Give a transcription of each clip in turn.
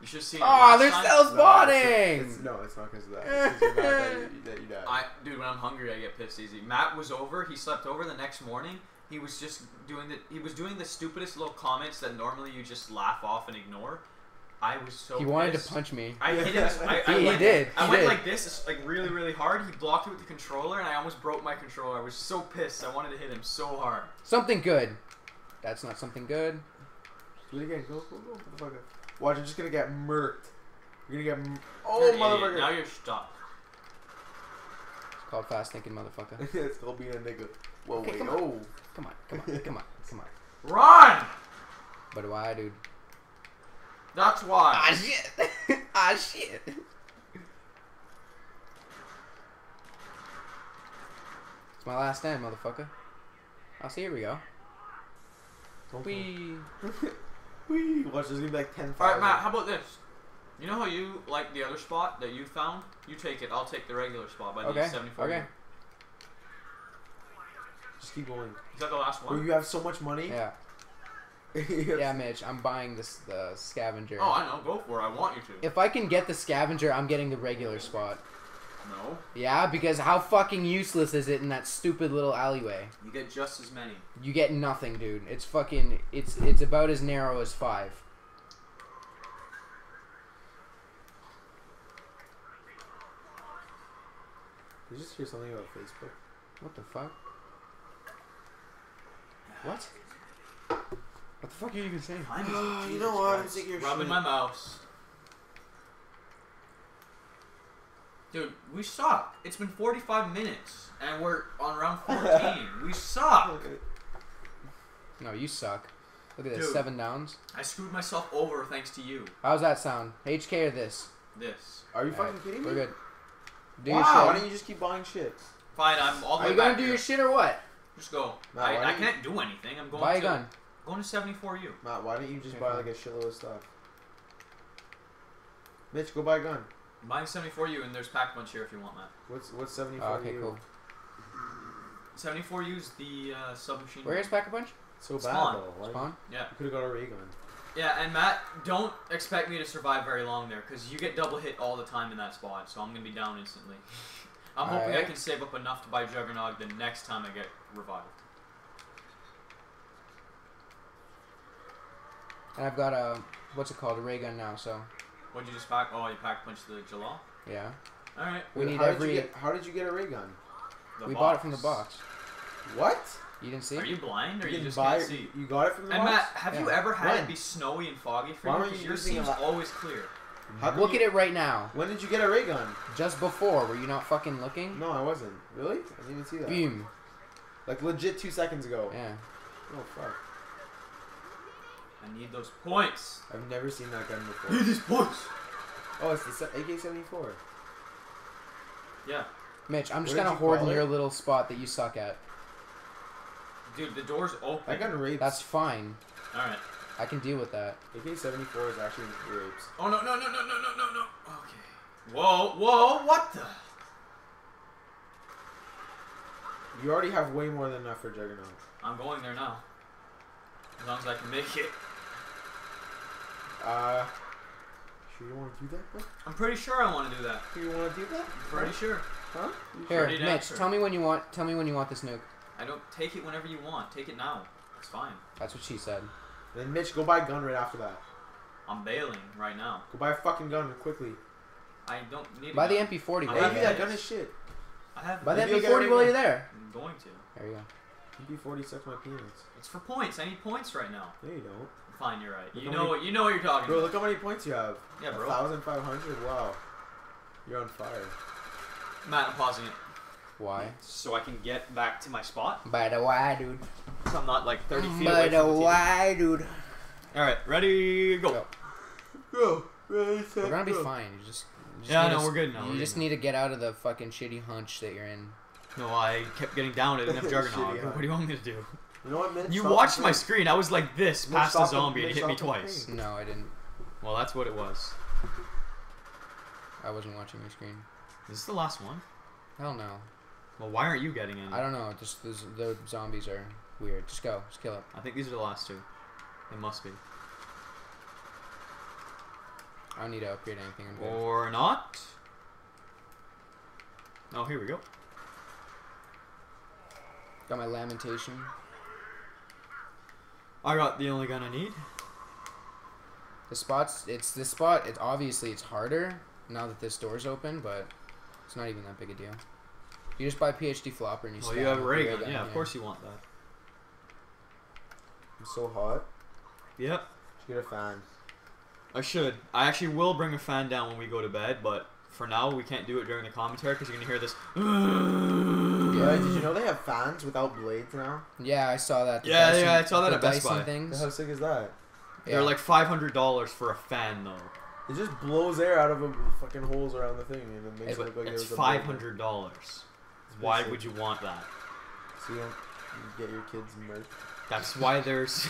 You should have seen. Oh, they're self-spawning! No, it's not because of that. It's because you're mad that you died. Dude, when I'm hungry, I get pissed easy. Matt was over. He slept over the next morning. He was just doing the. He was doing the stupidest little comments that normally you just laugh off and ignore. I was so. He wanted pissed. To punch me. I hit him. I went like this, like really, really hard. He blocked it with the controller, and I almost broke my controller. I was so pissed. I wanted to hit him so hard. Something good. That's not something good. Do it again. Go, motherfucker. Watch, I'm just gonna get murked. You're gonna get. Oh, motherfucker! Now you're stuck. It's called fast thinking, motherfucker. It's called being a nigga. Whoa, okay, wait, come on. Oh. Come on. Run! But why, dude? That's why. Ah, shit. Ah, shit. It's my last stand, motherfucker. Oh, see, here we go. Wee. Wee. Watch, there's gonna be like 10 fires. Alright, Matt, how about this? You know how you like the other spot that you found? You take it. I'll take the regular spot by the 74. Okay. Just keep going. Is that the last one? Where you have so much money? Yeah. Yeah, Mitch, I'm buying this the scavenger. Oh, I know. Go for it. I want you to. If I can get the scavenger, I'm getting the regular spot. No. Yeah, because how fucking useless is it in that stupid little alleyway? You get just as many. You get nothing, dude. It's fucking. It's about as narrow as 5. Did you just hear something about Facebook? What the fuck? What? What the fuck are you even saying? You know what? I'm sick of your shit. Rubbing my mouse. Dude, we suck. It's been 45 minutes, and we're on round 14. We suck. No, you suck. Look at this, dude, 7 downs. I screwed myself over thanks to you. How's that sound? HK or this? This. Are you fucking kidding me? We're good. Do your shit. Why don't you just keep buying shit? Fine, I'm all the way back. Are you gonna do your shit or what? Just go. Matt, I can't do anything. I'm going. Buy a gun. Going to 74U. Matt, why don't you just buy like a shitload of stuff? Mitch, go buy a gun. I'm buying 74U, and there's pack punch here if you want, Matt. What's 74U? Oh, okay, cool. 74U is the submachine. Where is pack a punch? So Spawn. Bad though. Like, Spawn. Yeah. You could have got a ray gun. Yeah, and Matt, don't expect me to survive very long there, because you get double hit all the time in that spot, so I'm gonna be down instantly. I'm hoping I can save up enough to buy Juggernaut the next time I get revived. And I've got a, what's it called, a ray gun now, so. What'd you just pack? Oh, you pack punched the Jalal? Yeah. Alright. We need how did you get a ray gun? We bought it from the box. What? You didn't see it? Are you blind or you just can't see? You got it from the box? And Matt, have you ever had it be snowy and foggy for you? Because your seems always clear. Look at it right now. When did you get a ray gun? Just before. Were you not fucking looking? No, I wasn't. Really? I didn't even see that. Boom. Like legit 2 seconds ago. Yeah. Oh, fuck. I need those points. I've never seen that gun before. I need these points. Oh, it's the AK-74. Yeah. Mitch, I'm just going to hoard in your little spot that you suck at. Dude, the door's open. I got raped. That's fine. Alright. I can deal with that. AK-74 is actually rapes. Oh, no. Okay. Whoa, what the? You already have way more than enough for Juggernaut. I'm going there now. As long as I can make it. Sure you want to do that, bro? I'm pretty sure I want to do that. You want to do that? I'm pretty sure. Huh? Here, Mitch, tell me when you want this nuke. I don't take it whenever you want. Take it now. It's fine. That's what she said. Then Mitch, go buy a gun right after that. I'm bailing right now. Go buy a fucking gun quickly. I don't need. Buy the MP40. I have that gun as shit. I have. Buy the MP40 while you're there. I'm going to. There you go. MP40 sucks my penis. It's for points. I need points right now. No, you don't. Fine, you're right. You know what you're talking about. Bro, look how many points you have. Yeah, bro. 1,500? Wow. You're on fire. Matt, I'm pausing it. Why? So I can get back to my spot. By the way, dude. So I'm not like 30 feet away from the TV. By the way, dude. Alright, ready, go. Go. Ready, set, we're gonna be fine. You just yeah, no, we're good now. You just need to get out of the fucking shitty hunch that you're in. No, I kept getting down. I didn't have Juggernaut. What do you want me to do? You know what, Mitch? You watched my screen. I was like this, past a zombie, and it hit me twice. No, I didn't. Well, that's what it was. I wasn't watching my screen. Is this the last one? Hell no. Well, why aren't you getting in? I don't know. Just the zombies are weird. Just go. Just kill it. I think these are the last two. They must be. I don't need to upgrade anything. I'm good. Or not. Oh, here we go. Got my lamentation. I got the only gun I need. The spots, it's this spot. It's obviously it's harder now that this door's open, but it's not even that big a deal. You just buy PhD flopper and you. Well, you have a ray gun. Yeah, of course you want that. I'm so hot. Yep. Should get a fan. I should. I actually will bring a fan down when we go to bed, but for now we can't do it during the commentary because you're gonna hear this. Yeah, did you know they have fans without blades now? Yeah, I saw that. Yeah, Dyson, yeah, I saw that at Best Buy. How sick is that? Yeah. They're like $500 for a fan though. It just blows air out of the fucking holes around the thing and it makes it look like it's $500. Why would you want that? So you don't get your kids murked. That's why there's.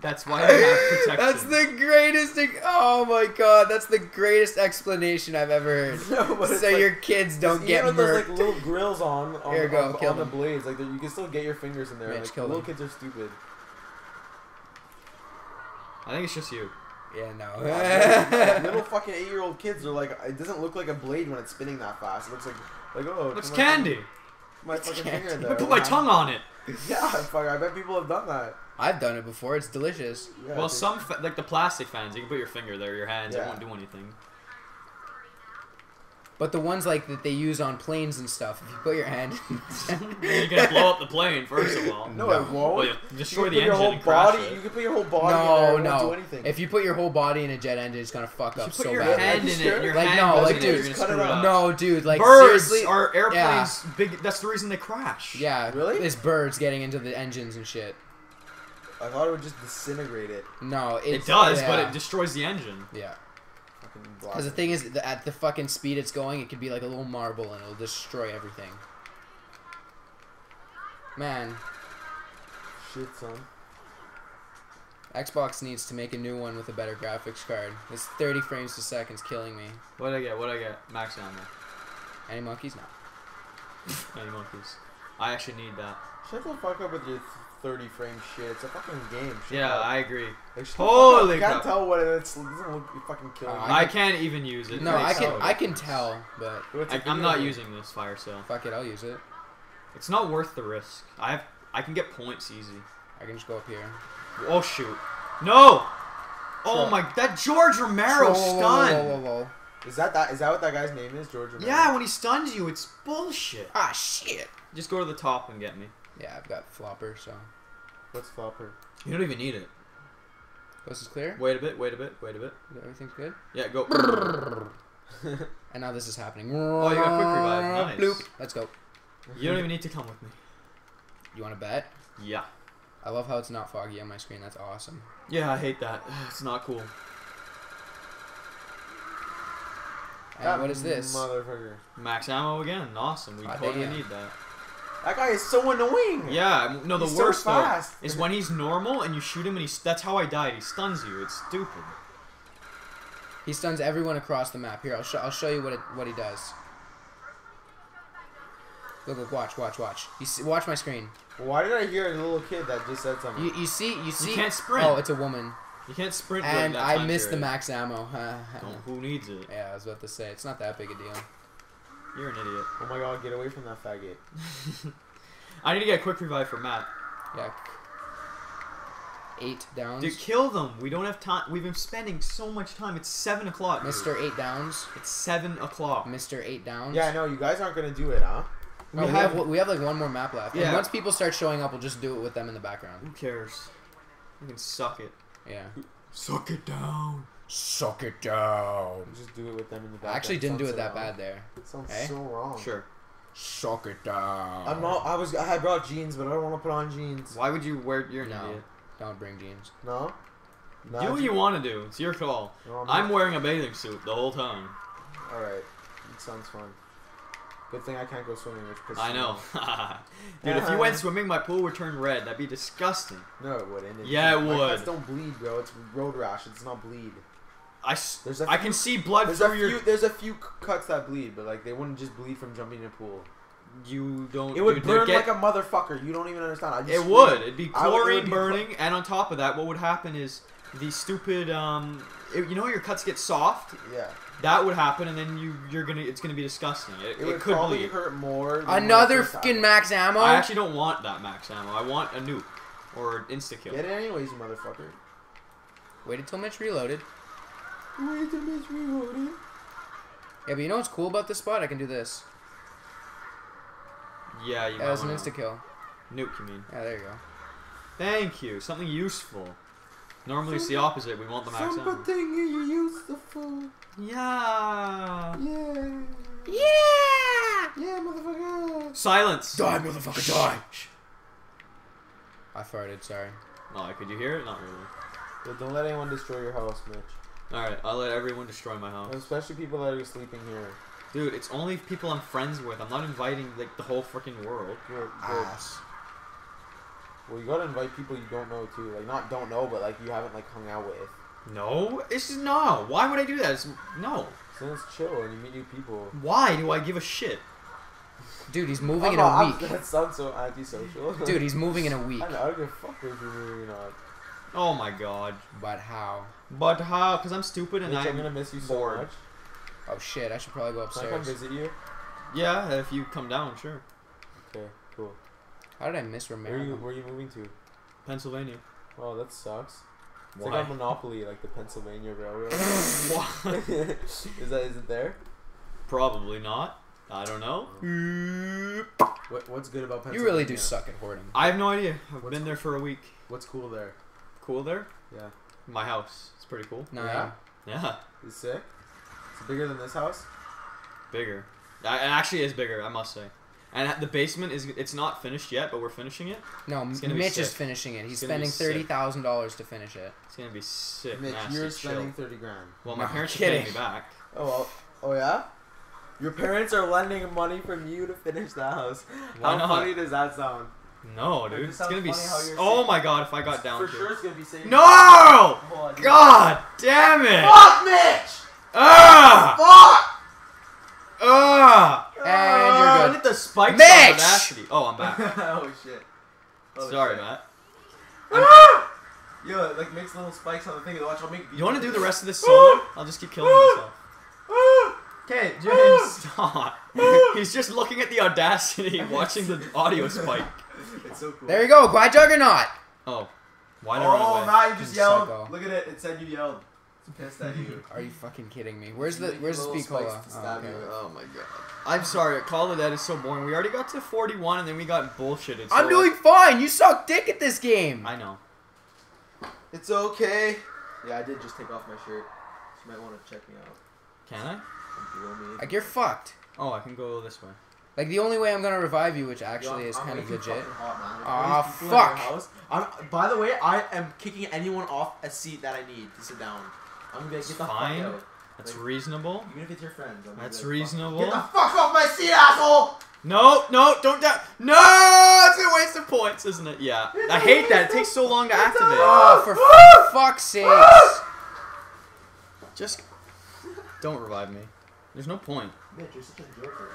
That's why they have protection. That's the greatest thing. Oh my god, that's the greatest explanation I've ever heard. No, so your like, kids don't get murked. There's like little grills on the blades. Like you can still get your fingers in there. Mitch, like, little kids are stupid. I think it's just you. Yeah, no. Little fucking 8-year-old kids are like, it doesn't look like a blade when it's spinning that fast. It looks like oh. It's candy. My fucking finger in there. I put my tongue on it. Yeah, fuck. I bet people have done that. I've done it before. It's delicious. Yeah, well, some like the plastic fans, you can put your finger there, your hands. Yeah. It won't do anything. But the ones like that they use on planes and stuff, if you put your hand, you're gonna blow up the plane first of all. No, it won't. Well, you destroy the engine. You can put your whole body. No, in there, it won't do anything. If you put your whole body in a jet engine, it's gonna fuck up so bad. Put your hand in it. Your like hand no, like dude, cut it up. No, dude, like birds seriously, are airplanes. Yeah. Big. That's the reason they crash. Yeah, really. It's birds getting into the engines and shit. I thought it would just disintegrate it. No, it does, yeah. But it destroys the engine. Yeah. Because the thing is, at the fucking speed it's going, it could be like a little marble and it'll destroy everything. Man. Shit, son. Xbox needs to make a new one with a better graphics card. This 30 frames per second is killing me. What'd I get? What'd I get? Max ammo. Any monkeys? No. Any monkeys. I actually need that. Shut the fuck up with your... 30 frame shit. It's a fucking game. Shit. Yeah, I agree. Like, holy crap! I can't tell what it's. It doesn't look fucking killing. I can't even use it. No, I can tell, but I'm not using this fire sale. Fuck it, I'll use it. It's not worth the risk. I can get points easy. I can just go up here. Oh shoot! No! Oh my! That George Romero stun. Whoa. Is that what that guy's name is, George Romero? Yeah, when he stuns you, it's bullshit. Ah shit! Just go to the top and get me. Yeah, I've got flopper, so... What's flopper? You don't even need it. This is clear? Wait a bit. Everything's good? Yeah, go... And now this is happening. Oh, you got quick revive. Nice. Bloop. Let's go. You don't even need to come with me. You want to bet? Yeah. I love how it's not foggy on my screen. That's awesome. Yeah, I hate that. It's not cool. And what is this? Motherfucker. Max ammo again. Awesome. We totally need that. That guy is so annoying. Yeah, no, the worst though is when he's normal and you shoot him and he's. That's how I died. He stuns you. It's stupid. He stuns everyone across the map. Here, I'll show you what he does. Look! Watch! Watch my screen. Why did I hear a little kid that just said something? You see. You can't sprint. Oh, it's a woman. You can't sprint. And that I missed the max ammo. No, who needs it? Yeah, I was about to say it's not that big a deal. You're an idiot. Oh my god, get away from that faggot. I need to get a quick revive for Mat. Yeah. 8 downs. Dude, kill them. We don't have time. We've been spending so much time. It's 7 o'clock. Mr. 8 downs. It's 7 o'clock. Mr. 8 downs. Yeah, I know. You guys aren't going to do it, huh? No, we have like one more map left. Yeah. And once people start showing up, we'll just do it with them in the background. Who cares? We can suck it. Yeah. Suck it down. Suck it down. Just do it with them in the back. I actually didn't do it that bad there. It sounds so wrong. Sure. Suck it down. I'm not. I brought jeans, but I don't want to put on jeans. Why would you wear? You're an idiot. Don't bring jeans. No. Not do what you want to do. It's your call. No, I'm wearing a bathing suit the whole time. All right. It sounds fun. Good thing I can't go swimming. I know. Dude, if you went swimming, my pool would turn red. That'd be disgusting. No, it wouldn't. Yeah, it would. Guys don't bleed, bro. It's road rash. It's not bleed. I can see blood through your... There's a few cuts that bleed, but like they wouldn't just bleed from jumping in a pool. You don't... It would burn like a motherfucker. You don't even understand. It'd be chlorine burning, and on top of that, what would happen is the stupid, you know, your cuts get soft. Yeah. That would happen, and then it's gonna be disgusting. It would could probably bleed. Hurt more. Another fucking max ammo. I actually don't want that max ammo. I want a nuke or insta kill. Get it anyways, you motherfucker. Waited till Mitch reloaded. Waited till Mitch reloaded. Yeah, but you know what's cool about this spot? I can do this. Yeah, you. That was an insta kill. Nuke, you mean? Yeah, there you go. Thank you. Something useful. Normally it's the opposite. We want the max ammo. Something useful. Yeah. Yeah. Yeah. Yeah, motherfucker. Silence. Die, motherfucker, die. I farted. Sorry. Oh, could you hear it? Not really. Yeah, don't let anyone destroy your house, Mitch. All right, I'll let everyone destroy my house. Especially people that are sleeping here. Dude, it's only people I'm friends with. I'm not inviting like the whole freaking world. You're ass. Well, you gotta invite people you don't know too. Like, not don't know, but like you haven't like hung out with. No, it's just no. Why would I do that? It's, no. So it's chill and you meet new people. Why do I give a shit? Dude, he's moving in a week. That sounds so antisocial. Dude, he's moving in a week. I don't give a fuck if you're moving or not. Oh my god. But how? But how? Because I'm stupid and I'm gonna miss you so much. Oh shit! I should probably go upstairs. Can I come visit you? Yeah, if you come down, sure. Okay, cool. How did I miss Romero? Where are you moving to? Pennsylvania. Oh, that sucks. It's like a monopoly, like the Pennsylvania Railroad. What? Is it there? Probably not. I don't know. What's good about Pennsylvania? You really do suck at hoarding. I have no idea. I've been there for a week. What's cool there? Cool there? Yeah. My house. It's pretty cool. No. Yeah. Yeah. It's sick. It's bigger than this house. Bigger. It actually is bigger, I must say. And the basement is—it's not finished yet, but we're finishing it. No, Mitch is finishing it. He's spending $30,000 to finish it. It's gonna be sick. Mitch, you're spending $30 grand. Well, my parents are paying me back. Oh, well, oh yeah. Your parents are lending money from you to finish the house. How funny does that sound? No, dude, it's gonna be. Oh my god, if I got down for sure, it's gonna be safe. No! God damn it! Fuck, Mitch! Ah! Fuck! Ah! And you're good. Look at the spikes on Audacity. Oh, I'm back. Oh, shit. Holy Sorry, shit. Matt. Yo, it, like, makes little spikes on the thing. Watch, I'll make... You want to do the rest of this song? I'll just keep killing myself. Okay, dude, stop. He's just looking at the Audacity, watching the audio spike. It's so cool. There you go. Bye, Juggernaut. Oh. Why not run away? Matt, you just yelled. Psycho. Look at it. It said you yelled. Pissed at you. Are you fucking kidding me? Where's the Speakola? Oh, okay. Oh my god. I'm sorry. Call of Dead is so boring. We already got to 41 and then we got bullshitted. So I'm doing fine. You suck dick at this game. I know. It's okay. Yeah, I did just take off my shirt. You might want to check me out. Can I? Like, you're fucked. Oh, I can go this way. Like, the only way I'm gonna revive you, which actually is kind of legit. Ah, fuck. By the way, I am kicking anyone off a seat that I need to sit down. I'm gonna get the fine. Fuck out. That's like, reasonable. Even if it's your friends. That's reasonable. Get the fuck off my seat, asshole! No, no, don't die. No! It's a waste of points, isn't it? Yeah. It's I hate that. It takes so long to activate. Oh, for fuck's sake. Just don't revive me. There's no point. Mitch, you're such a joker.